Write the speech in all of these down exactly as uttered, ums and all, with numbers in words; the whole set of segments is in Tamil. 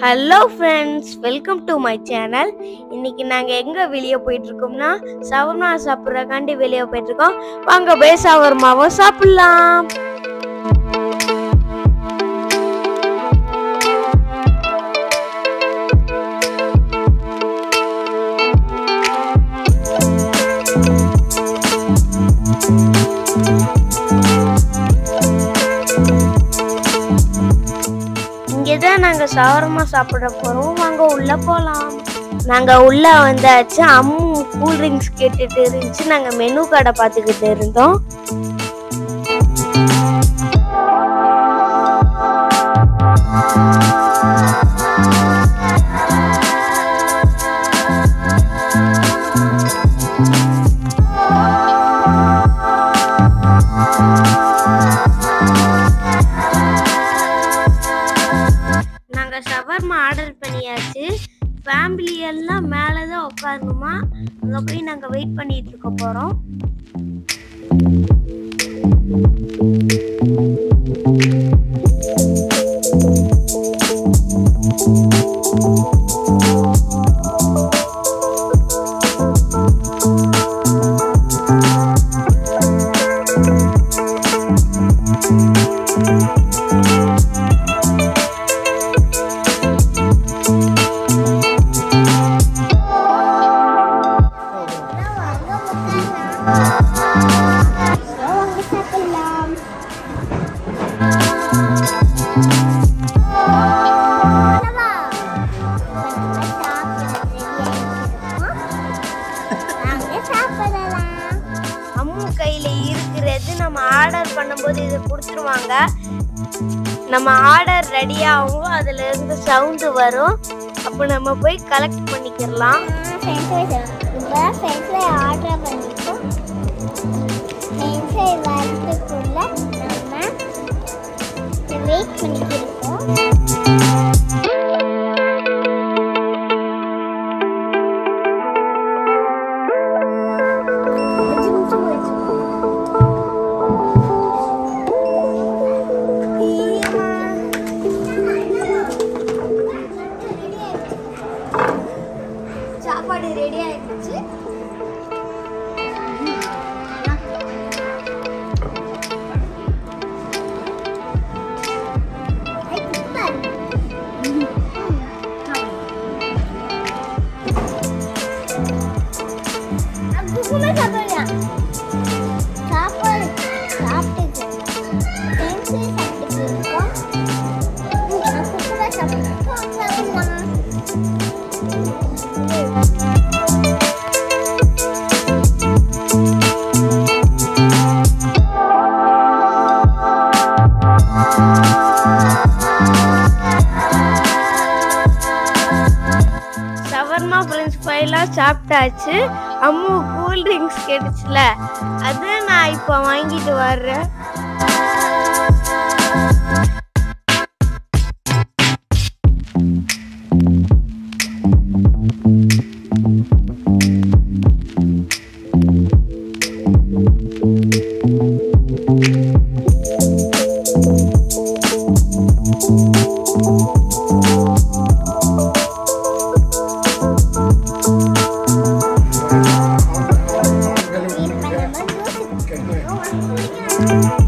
Hello friends, welcome to my channel. இன்னைக்கு நாங்கள் எங்கே வெளியே போயிட்டுருக்கோம்னா சவர்மா சாப்பிட்றக்காண்டி வெளியே போயிட்டுருக்கோம். வாங்க போய் சவர்மாவும் சாப்பிட்லாம். நாங்கள் சவர்மா சாப்பிட போகிறோம், வாங்க உள்ளே போகலாம். நாங்கள் உள்ளே வந்தாச்சு. அம்மு கூல்ட்ரிங்க்ஸ் கேட்டுட்டு இருந்துச்சு. நாங்கள் மெனு கடை பார்த்துக்கிட்டு இருந்தோம். சவர்மா ஆர்டர் பண்ணியாச்சு. ஃபேமிலி எல்லாம் மேலே தான் உட்காருங்கம்மா, அங்கே போய் நாங்கள் வெயிட் பண்ணிட்டு இருக்க போகிறோம். கையில இருக்கிறது நம்ம ஆர்டர் பண்ணும்போது இதை கொடுத்துருவாங்க. நம்ம ஆர்டர் ரெடியாகவும் அதுல இருந்து சவுண்டு வரும். அப்போ நம்ம போய் கலெக்ட் பண்ணிக்கலாம். சவர்மா ஃப்ரெஞ்ச் ஃப்ரைலாம் சாப்பிட்டாச்சு. அம்மு கூல் ட்ரிங்க்ஸ் கேட்டுச்சுல, அது நான் இப்போ வாங்கிட்டு வர்றேன். Thank you.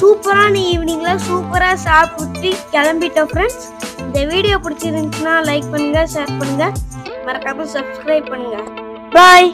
சூப்பரான ஈவினிங்கில் சூப்பராக சாப்பிட்டு கிளம்பிட்டோம் ஃப்ரெண்ட்ஸ். இந்த வீடியோ பிடிச்சிருந்துச்சுன்னா லைக் பண்ணுங்கள், ஷேர் பண்ணுங்கள், மறக்காமல் சப்ஸ்கிரைப் பண்ணுங்கள். பாய்.